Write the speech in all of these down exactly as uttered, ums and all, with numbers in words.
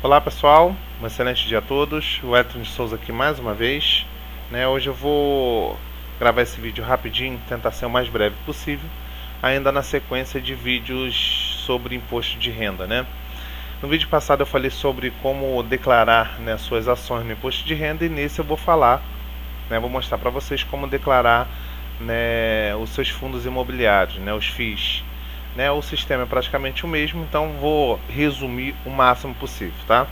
Olá pessoal, um excelente dia a todos. O Wellington Souza aqui mais uma vez, né? Hoje eu vou gravar esse vídeo rapidinho, tentar ser o mais breve possível, ainda na sequência de vídeos sobre imposto de renda, né? No vídeo passado eu falei sobre como declarar, né, suas ações no imposto de renda, e nesse eu vou falar, né, vou mostrar para vocês como declarar, né, os seus fundos imobiliários, né, os F I Is. Né, o sistema é praticamente o mesmo, então vou resumir o máximo possível, tá?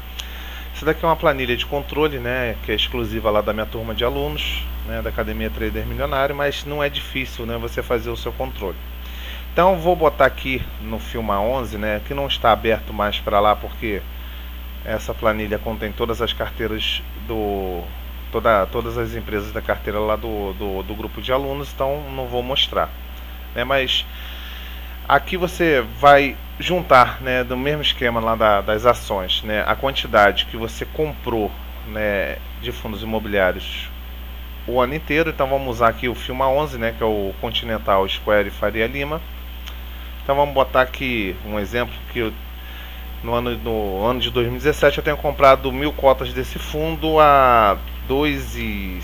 Isso daqui é uma planilha de controle, né, que é exclusiva lá da minha turma de alunos, né, da Academia Trader Milionário, mas não é difícil, né, você fazer o seu controle. Então vou botar aqui no FILMA onze, né, que não está aberto mais para lá, porque essa planilha contém todas as carteiras do... Toda, todas as empresas da carteira lá do, do, do grupo de alunos, então não vou mostrar, né, mas... Aqui você vai juntar, né, do mesmo esquema lá da, das ações, né, a quantidade que você comprou, né, de fundos imobiliários o ano inteiro. Então vamos usar aqui o FILMA onze, né, que é o Continental Square Faria Lima. Então vamos botar aqui um exemplo que eu, no, ano, no ano de dois mil e dezessete eu tenho comprado mil cotas desse fundo a dois e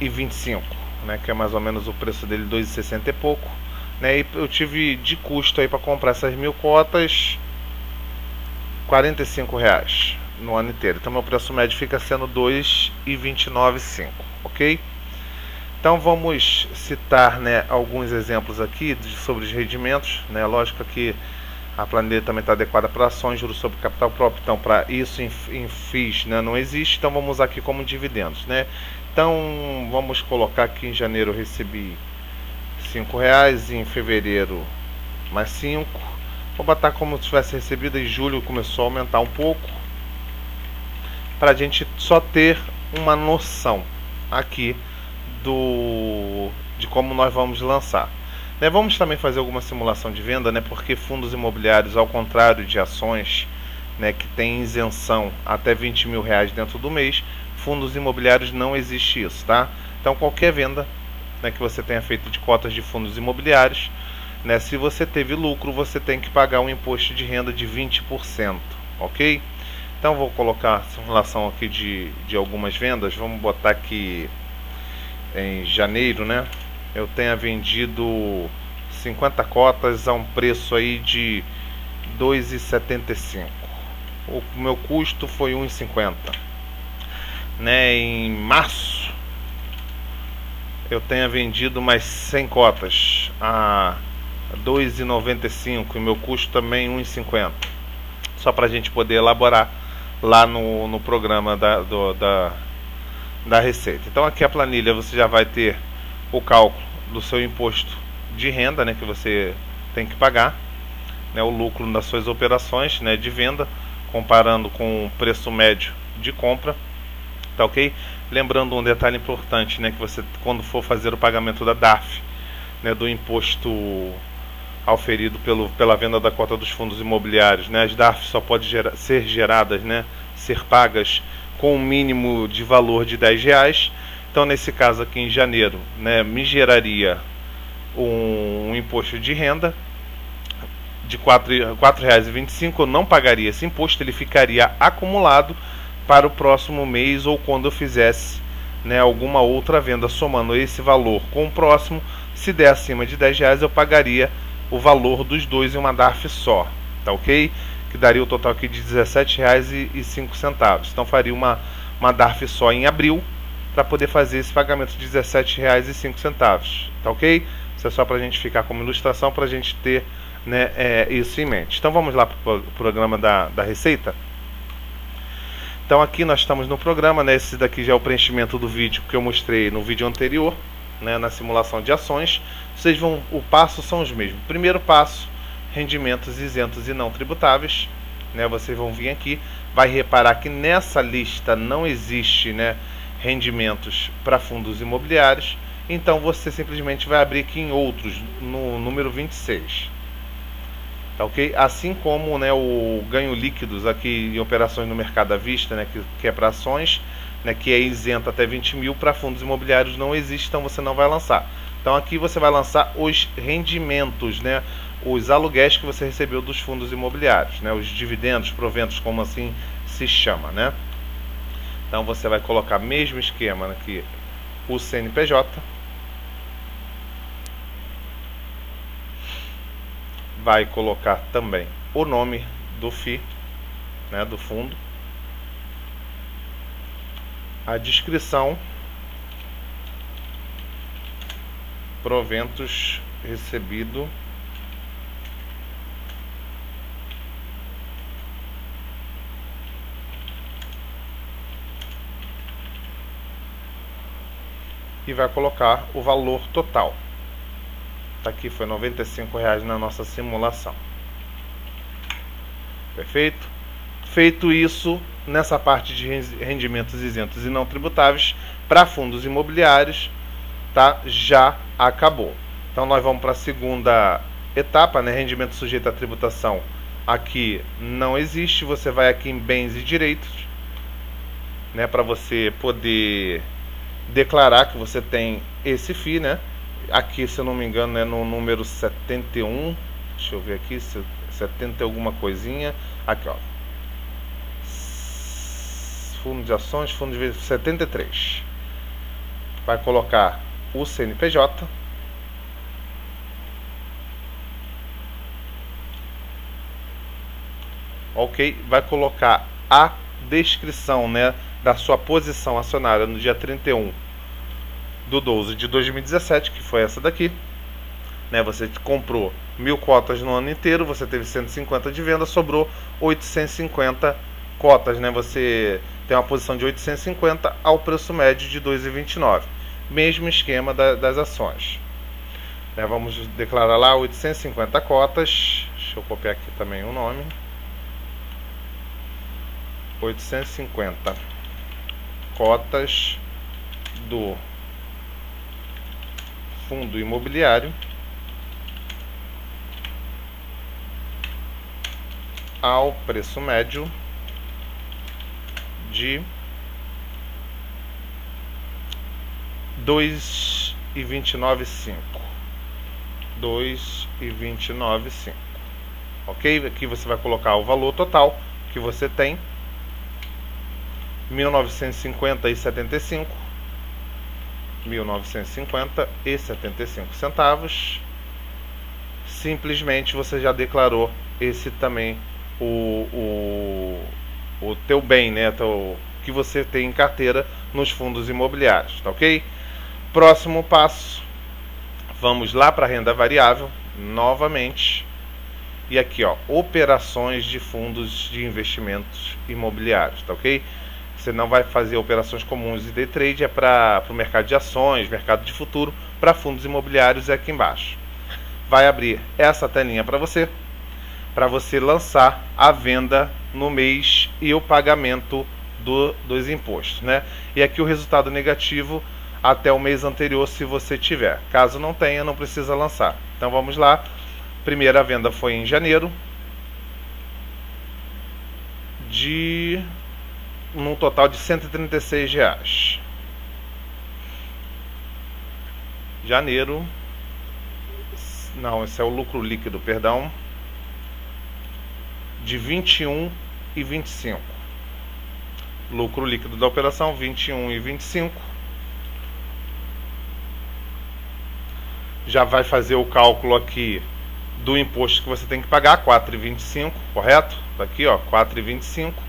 vinte e cinco, né, que é mais ou menos o preço dele, dois e sessenta e pouco. Né, e eu tive de custo aí para comprar essas mil cotas quarenta e cinco reais no ano inteiro. Então meu preço médio fica sendo dois e vinte e nove e cinco, ok? Então vamos citar, né, alguns exemplos aqui de, sobre os rendimentos, né? Lógico que a planilha também está adequada para ações, juros sobre capital próprio. Então para isso em, em F I Is, né, não existe. Então vamos usar aqui como dividendos, né? Então vamos colocar aqui: em janeiro eu recebi cinco reais, em fevereiro mais cinco. Vou botar como se tivesse recebido. Em julho começou a aumentar um pouco, para a gente só ter uma noção aqui do de como nós vamos lançar, né? Vamos também fazer alguma simulação de venda, né, porque fundos imobiliários, ao contrário de ações, né, que tem isenção até vinte mil reais dentro do mês, fundos imobiliários não existe isso, tá? Então qualquer venda, né, que você tenha feito de cotas de fundos imobiliários, né, se você teve lucro, você tem que pagar um imposto de renda de vinte por cento, ok? Então vou colocar a simulação aqui de, de algumas vendas. Vamos botar aqui em janeiro, né, eu tenha vendido cinquenta cotas a um preço aí de dois e setenta e cinco. O meu custo foi um e cinquenta, né? Em março eu tenha vendido mais cem cotas a dois e noventa e cinco e meu custo também um e cinquenta, só para a gente poder elaborar lá no, no programa da, do, da, da Receita. Então aqui a planilha você já vai ter o cálculo do seu imposto de renda, né, que você tem que pagar, né, o lucro das suas operações, né, de venda, comparando com o preço médio de compra. Tá ok? Lembrando um detalhe importante, né, que você, quando for fazer o pagamento da DARF, né, do imposto auferido pelo, pela venda da cota dos fundos imobiliários, né, as DARF só podem gera, ser geradas, né, ser pagas com um mínimo de valor de dez reais. Então nesse caso aqui em janeiro, né, me geraria um, um imposto de renda de quatro reais e vinte e cinco centavos. Eu não pagaria esse imposto, ele ficaria acumulado para o próximo mês, ou quando eu fizesse, né, alguma outra venda. Somando esse valor com o próximo, se der acima de dez reais, eu pagaria o valor dos dois em uma DARF só, tá ok? Que daria o total aqui de dezessete reais e cinco centavos. Então faria uma, uma DARF só em abril, para poder fazer esse pagamento de dezessete reais e cinco centavos, tá ok? Isso é só para a gente ficar como ilustração, para a gente ter, né, é, isso em mente. Então vamos lá para o programa da, da Receita. Então aqui nós estamos no programa, né? Esse daqui já é o preenchimento do vídeo que eu mostrei no vídeo anterior, né, na simulação de ações. Vocês vão, o passo são os mesmos. Primeiro passo, rendimentos isentos e não tributáveis, né? Vocês vão vir aqui, vai reparar que nessa lista não existe, né, rendimentos para fundos imobiliários. Então você simplesmente vai abrir aqui em outros, no número vinte e seis. Okay? Assim como, né, o ganho líquidos aqui em operações no mercado à vista, né, que, que é para ações, né, que é isento até vinte mil, para fundos imobiliários não existe, então você não vai lançar. Então aqui você vai lançar os rendimentos, né, os aluguéis que você recebeu dos fundos imobiliários, né? Os dividendos, proventos, como assim se chama, né? Então você vai colocar mesmo esquema aqui, o C N P J, vai colocar também o nome do F I I, né, do fundo, a descrição, proventos recebido, e vai colocar o valor total. Tá aqui, foi noventa e cinco reais na nossa simulação. Perfeito? Feito isso, nessa parte de rendimentos isentos e não tributáveis para fundos imobiliários, tá? Já acabou. Então nós vamos para a segunda etapa, né? Rendimento sujeito à tributação aqui não existe. Você vai aqui em bens e direitos, né? Para você poder declarar que você tem esse F I I, né? Aqui, se eu não me engano, é no número setenta e um, deixa eu ver aqui, setenta alguma coisinha, aqui ó, fundo de ações, fundo de setenta e três, vai colocar o C N P J, ok, vai colocar a descrição, né, da sua posição acionária no dia trinta e um do doze de dois mil e dezessete, que foi essa daqui, né? Você comprou mil cotas no ano inteiro, você teve cento e cinquenta de venda, sobrou oitocentos e cinquenta cotas, né? Você tem uma posição de oitocentos e cinquenta ao preço médio de dois reais e vinte e nove centavos, mesmo esquema da, das ações, né? Vamos declarar lá oitocentos e cinquenta cotas, deixa eu copiar aqui também o nome, oitocentos e cinquenta cotas do fundo imobiliário ao preço médio de dois reais e vinte e nove centavos, dois reais e vinte e nove centavos, ok? Aqui você vai colocar o valor total que você tem, mil novecentos e cinquenta e setenta e cinco, mil novecentos e cinquenta e setenta e cinco centavos. Simplesmente você já declarou esse também o, o, o teu bem, né, o que você tem em carteira nos fundos imobiliários, tá ok? Próximo passo, vamos lá para a renda variável novamente, e aqui ó, operações de fundos de investimentos imobiliários, tá ok? Você não vai fazer operações comuns e day trade, é para o mercado de ações, mercado de futuro, para fundos imobiliários é aqui embaixo. Vai abrir essa telinha para você, para você lançar a venda no mês e o pagamento do, dos impostos, né? E aqui o resultado negativo até o mês anterior, se você tiver. Caso não tenha, não precisa lançar. Então vamos lá. Primeira venda foi em janeiro, de num total de cento e trinta e seis reais. Janeiro. Não, esse é o lucro líquido, perdão. De vinte e um e vinte e cinco. Lucro líquido da operação vinte e um e vinte e cinco. Já vai fazer o cálculo aqui do imposto que você tem que pagar, quatro e vinte e cinco, correto? Tá aqui, ó, quatro e vinte e cinco.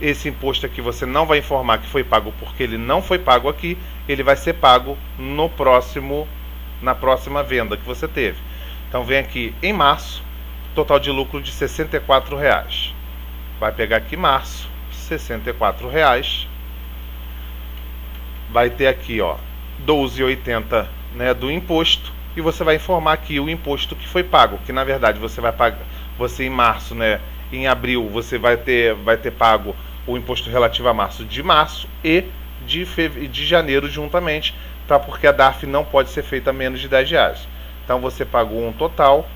Esse imposto aqui você não vai informar que foi pago, porque ele não foi pago aqui, ele vai ser pago no próximo, na próxima venda que você teve. Então vem aqui em março, total de lucro de sessenta e quatro reais. Vai pegar aqui março, sessenta e quatro reais. Vai ter aqui ó, doze reais e oitenta, né, do imposto, e você vai informar aqui o imposto que foi pago, que na verdade você vai pagar, você em março, né, em abril você vai ter, vai ter pago o imposto relativo a março, de março e de, feve... de janeiro juntamente, tá? Porque a DARF não pode ser feita a menos de dez reais. Então você pagou um total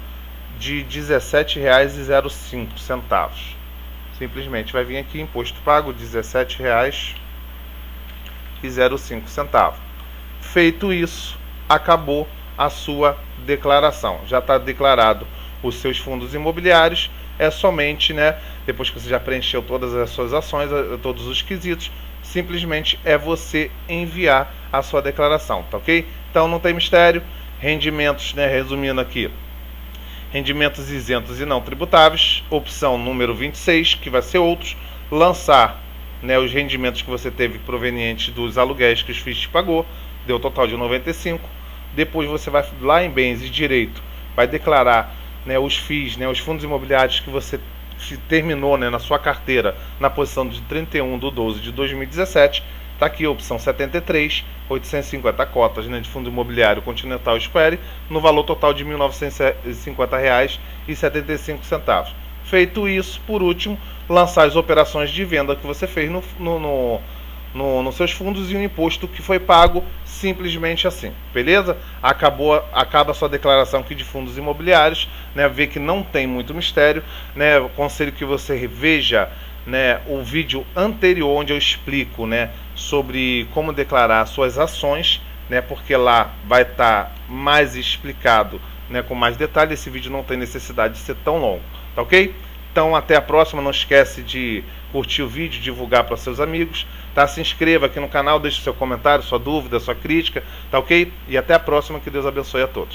de dezessete reais e cinco centavos. Simplesmente vai vir aqui imposto pago dezessete reais e cinco centavos. Feito isso, acabou a sua declaração. Já está declarado os seus fundos imobiliários, é somente, né, depois que você já preencheu todas as suas ações, todos os quesitos, simplesmente é você enviar a sua declaração, tá ok? Então não tem mistério. Rendimentos, né, resumindo aqui, rendimentos isentos e não tributáveis, opção número vinte e seis, que vai ser outros, lançar, né, os rendimentos que você teve provenientes dos aluguéis que os F I I pagou, deu total de noventa e cinco. Depois você vai lá em bens e direito, vai declarar, né, os F I Is, né, os fundos imobiliários que você se terminou, né, na sua carteira na posição de trinta e um de doze de dois mil e dezessete. Está aqui a opção setenta e três, oitocentos e cinquenta cotas, né, de fundo imobiliário Continental Square, no valor total de mil novecentos e cinquenta reais e setenta e cinco centavos. Feito isso, por último, lançar as operações de venda que você fez no, no, no, no, nos seus fundos e o imposto que foi pago, simplesmente assim, beleza? Acabou, acaba a sua declaração aqui de fundos imobiliários, né, vê que não tem muito mistério, né, aconselho que você reveja, né, o vídeo anterior onde eu explico, né, sobre como declarar suas ações, né, porque lá vai estar tá mais explicado, né, com mais detalhe. Esse vídeo não tem necessidade de ser tão longo, tá ok? Então até a próxima, não esquece de curtir o vídeo, divulgar para seus amigos, tá? Se inscreva aqui no canal, deixe seu comentário, sua dúvida, sua crítica, tá ok? E até a próxima, que Deus abençoe a todos.